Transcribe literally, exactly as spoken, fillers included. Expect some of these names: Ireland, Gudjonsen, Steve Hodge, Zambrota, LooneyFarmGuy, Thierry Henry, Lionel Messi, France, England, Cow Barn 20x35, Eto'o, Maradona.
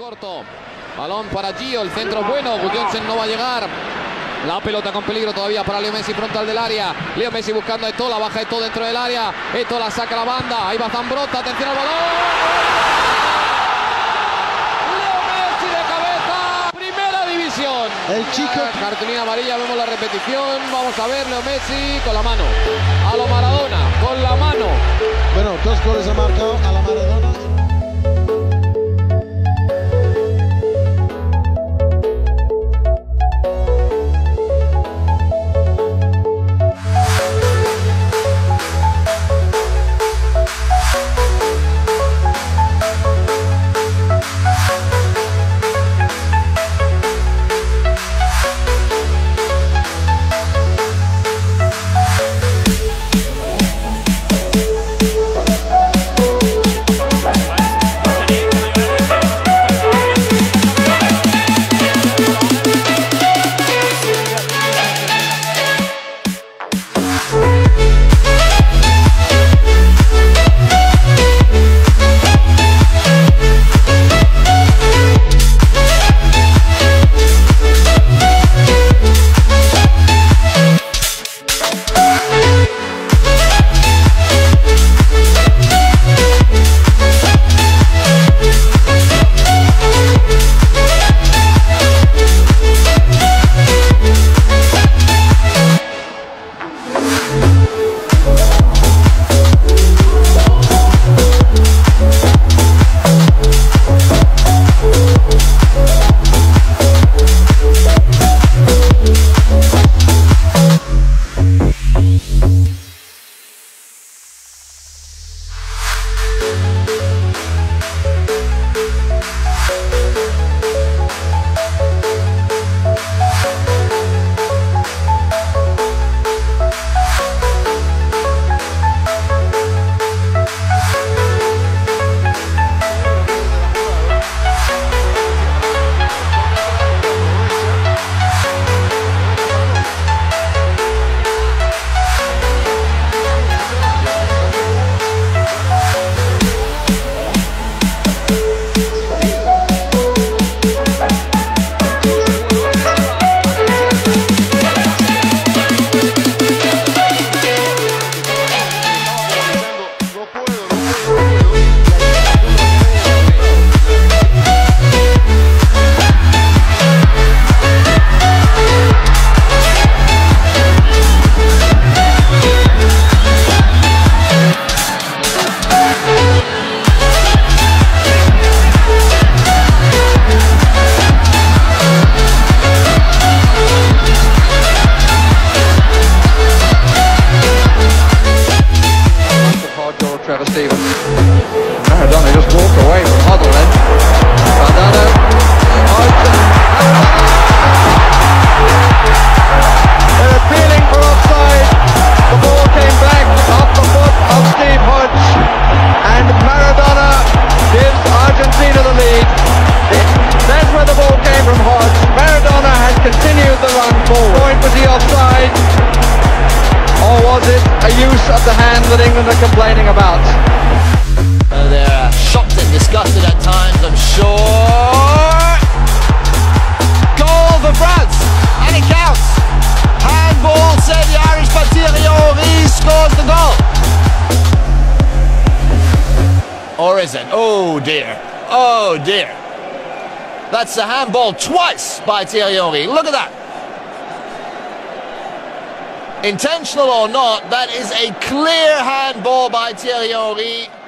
Corto, balón para Gio, el centro es bueno, Gudjonsen no va a llegar. La pelota con peligro todavía para Leo Messi, frontal del área. Leo Messi buscando a Eto'o, baja Eto'o dentro del área. Eto'o la saca la banda, ahí va Zambrota, atención al balón. Leo Messi de cabeza, primera división. El chico. Cartulina amarilla, vemos la repetición. Vamos a ver, Leo Messi con la mano. A lo Maradona, con la mano. Bueno, dos goles ha marcado a la Maradona. Maradona just walked away from huddle then. Maradona. They're appealing for offside. The ball came back off the foot of Steve Hodge. And Maradona gives Argentina the lead. That's where the ball came from Hodge. Maradona has continued the run forward. Point was he offside? Or was it a use of the hand that England are complaining about? They're shocked and disgusted at times, I'm sure. Goal for France, and it counts. Handball, said the Irish, but Thierry Henry scores the goal. Or is it? Oh dear, oh dear. That's the handball twice by Thierry Henry, look at that. Intentional or not, that is a clear handball by Thierry Henry.